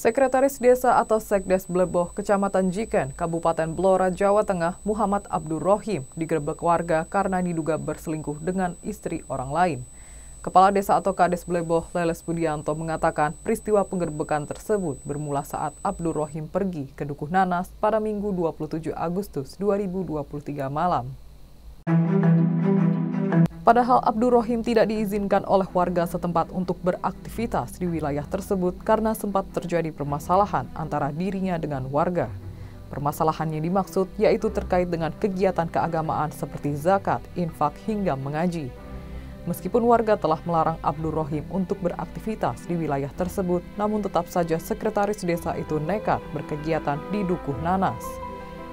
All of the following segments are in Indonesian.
Sekretaris Desa atau Sekdes Bleboh, Kecamatan Jiken, Kabupaten Blora, Jawa Tengah, Muhammad Abdurrohim, digerebek warga karena diduga berselingkuh dengan istri orang lain. Kepala Desa atau Kades Bleboh, Leles Budianto, mengatakan peristiwa penggerbekan tersebut bermula saat Abdurrohim pergi ke Dukuh Nanas pada Minggu 27 Agustus 2023 malam. Padahal Abdurrohim tidak diizinkan oleh warga setempat untuk beraktivitas di wilayah tersebut karena sempat terjadi permasalahan antara dirinya dengan warga. Permasalahannya dimaksud yaitu terkait dengan kegiatan keagamaan seperti zakat, infak, hingga mengaji. Meskipun warga telah melarang Abdurrohim untuk beraktivitas di wilayah tersebut, namun tetap saja sekretaris desa itu nekat berkegiatan di Dukuh Nanas.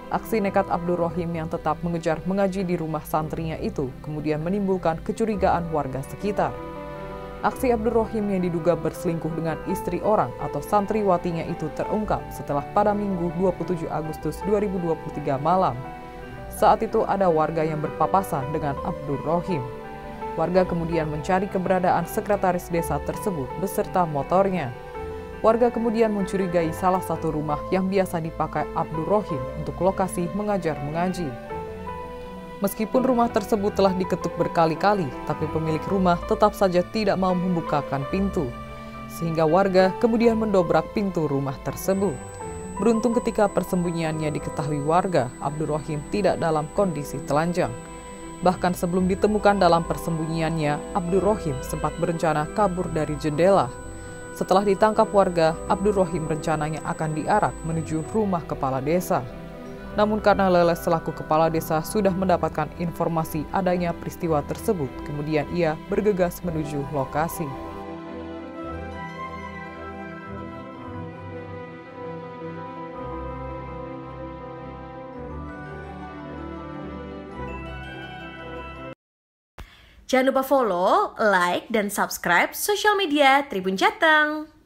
Aksi nekat Abdurrohim yang tetap mengejar mengaji di rumah santrinya itu kemudian menimbulkan kecurigaan warga sekitar. Aksi Abdurrohim yang diduga berselingkuh dengan istri orang atau santriwatinya itu terungkap setelah pada Minggu 27 Agustus 2023 malam. Saat itu ada warga yang berpapasan dengan Abdurrohim. Warga kemudian mencari keberadaan sekretaris desa tersebut beserta motornya. Warga kemudian mencurigai salah satu rumah yang biasa dipakai Abdurrohim untuk lokasi mengajar mengaji. Meskipun rumah tersebut telah diketuk berkali-kali, tapi pemilik rumah tetap saja tidak mau membukakan pintu. Sehingga warga kemudian mendobrak pintu rumah tersebut. Beruntung ketika persembunyiannya diketahui warga, Abdurrohim tidak dalam kondisi telanjang. Bahkan sebelum ditemukan dalam persembunyiannya, Abdurrohim sempat berencana kabur dari jendela. Setelah ditangkap warga, Abdurrohim rencananya akan diarak menuju rumah kepala desa. Namun karena Leles selaku kepala desa sudah mendapatkan informasi adanya peristiwa tersebut, kemudian ia bergegas menuju lokasi. Jangan lupa follow, like, dan subscribe sosial media Tribun Jateng.